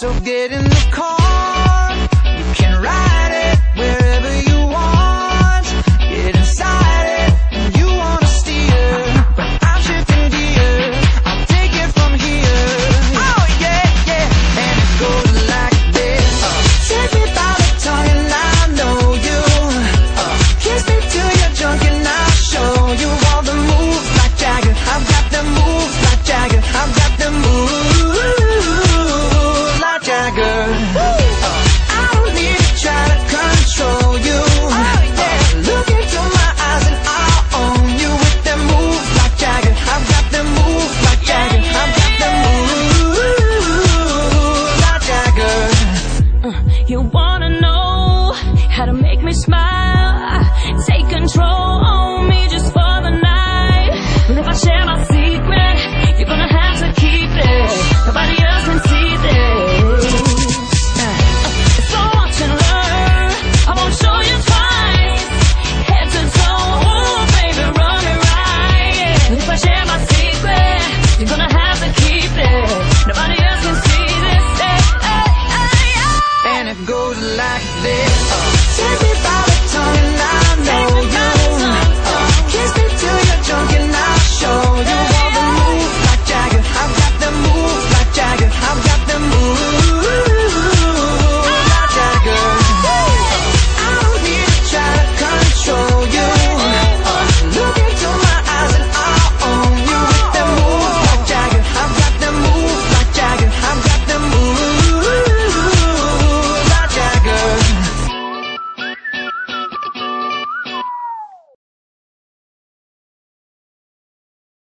so get in there.